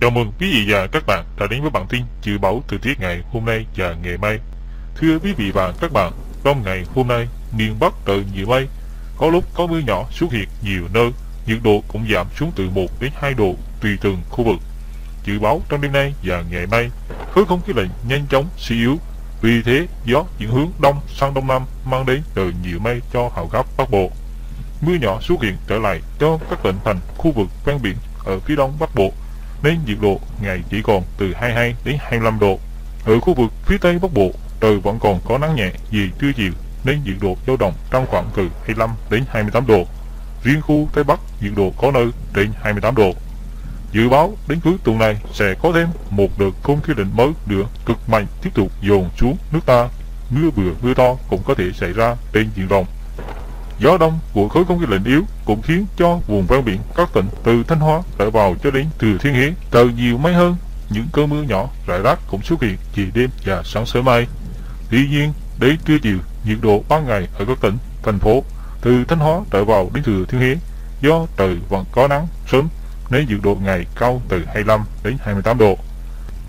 Chào mừng quý vị và các bạn đã đến với bản tin dự báo thời tiết ngày hôm nay và ngày mai. Thưa quý vị và các bạn, trong ngày hôm nay, miền Bắc trời nhiều mây, có lúc có mưa nhỏ xuất hiện nhiều nơi, nhiệt độ cũng giảm xuống từ 1 đến 2 độ tùy từng khu vực. Dự báo trong đêm nay và ngày mai, khối không khí lạnh nhanh chóng suy yếu, vì thế gió chuyển hướng đông sang đông nam mang đến trời nhiều mây cho hầu khắp Bắc Bộ. Mưa nhỏ xuất hiện trở lại cho các tỉnh thành khu vực ven biển ở phía đông Bắc Bộ, nên nhiệt độ ngày chỉ còn từ 22 đến 25 độ. Ở khu vực phía tây Bắc Bộ, trời vẫn còn có nắng nhẹ vì trưa chiều nên nhiệt độ dao động trong khoảng từ 25 đến 28 độ. Riêng khu Tây Bắc nhiệt độ có nơi trên 28 độ. Dự báo đến cuối tuần này sẽ có thêm một đợt không khí lạnh mới nữa cực mạnh tiếp tục dồn xuống nước ta. Mưa vừa mưa to cũng có thể xảy ra trên diện rộng. Gió đông của khối không khí lạnh yếu cũng khiến cho vùng ven biển các tỉnh từ Thanh Hóa trở vào cho đến từ Thiên Huế trời nhiều mây hơn, những cơn mưa nhỏ rải rác cũng xuất hiện về đêm và sáng sớm mai. Tuy nhiên, đến trưa chiều, nhiệt độ ban ngày ở các tỉnh, thành phố từ Thanh Hóa trở vào đến Thừa Thiên Huế do trời vẫn có nắng sớm nên nhiệt độ ngày cao từ 25 đến 28 độ.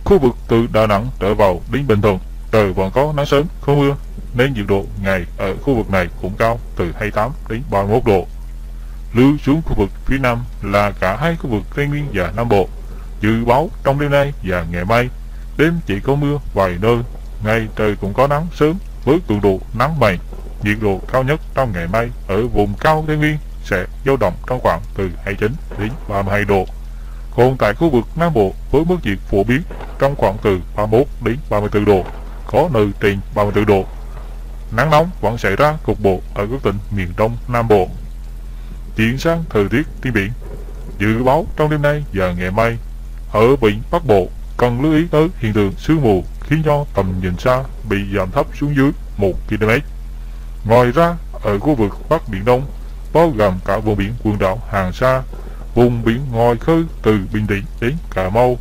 Khu vực từ Đà Nẵng trở vào đến Bình Thuận trời vẫn có nắng sớm, không mưa nên nhiệt độ ngày ở khu vực này cũng cao từ 28 đến 31 độ. Lưu xuống khu vực phía Nam là cả hai khu vực Tây Nguyên và Nam Bộ. Dự báo trong đêm nay và ngày mai, đêm chỉ có mưa vài nơi, ngày trời cũng có nắng sớm với cường độ nắng mạnh. Nhiệt độ cao nhất trong ngày mai ở vùng cao Tây Nguyên sẽ dao động trong khoảng từ 29 đến 32 độ. Còn tại khu vực Nam Bộ với mức nhiệt phổ biến trong khoảng từ 31 đến 34 độ, có nơi trên 34 độ. Nắng nóng vẫn xảy ra cục bộ ở các tỉnh miền Đông Nam Bộ. Chuyển sang thời tiết trên biển. Dự báo trong đêm nay và ngày mai, ở vịnh Bắc Bộ cần lưu ý tới hiện tượng sương mù khiến cho tầm nhìn xa bị giảm thấp xuống dưới 1 km. Ngoài ra, ở khu vực Bắc Biển Đông, bao gồm cả vùng biển quần đảo Hoàng Sa, vùng biển ngoài khơi từ Bình Định đến Cà Mau,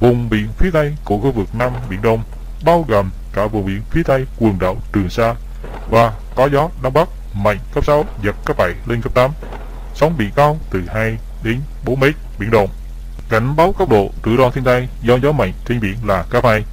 vùng biển phía Tây của khu vực Nam Biển Đông, bao gồm cả vùng biển phía Tây quần đảo Trường Sa, và có gió Đông Bắc mạnh cấp 6, giật cấp 7 lên cấp 8. Sóng biển cao từ 2 đến 4 mét, biển động. Cảnh báo cấp độ rủi ro thiên tai do gió mạnh trên biển là cấp 2.